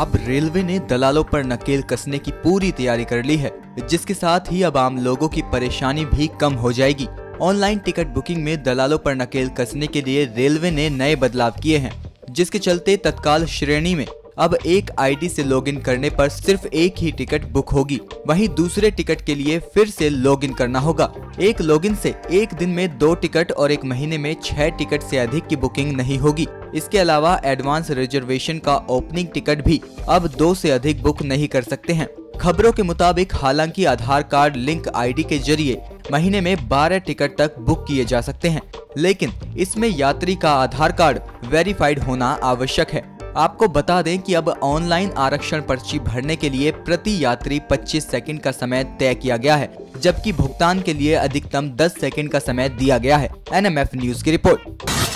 अब रेलवे ने दलालों पर नकेल कसने की पूरी तैयारी कर ली है, जिसके साथ ही अब आम लोगों की परेशानी भी कम हो जाएगी। ऑनलाइन टिकट बुकिंग में दलालों पर नकेल कसने के लिए रेलवे ने नए बदलाव किए हैं, जिसके चलते तत्काल श्रेणी में अब एक आईडी से लॉगिन करने पर सिर्फ एक ही टिकट बुक होगी, वहीं दूसरे टिकट के लिए फिर से लॉगिन करना होगा। एक लॉगिन से एक दिन में 2 टिकट और एक महीने में 6 टिकट से अधिक की बुकिंग नहीं होगी। इसके अलावा एडवांस रिजर्वेशन का ओपनिंग टिकट भी अब 2 से अधिक बुक नहीं कर सकते हैं। खबरों के मुताबिक हालांकि आधार कार्ड लिंक आईडी के जरिए महीने में 12 टिकट तक बुक किए जा सकते हैं, लेकिन इसमें यात्री का आधार कार्ड वेरीफाइड होना आवश्यक है। आपको बता दें कि अब ऑनलाइन आरक्षण पर्ची भरने के लिए प्रति यात्री 25 सेकंड का समय तय किया गया है, जबकि भुगतान के लिए अधिकतम 10 सेकंड का समय दिया गया है। NMF न्यूज़ की रिपोर्ट।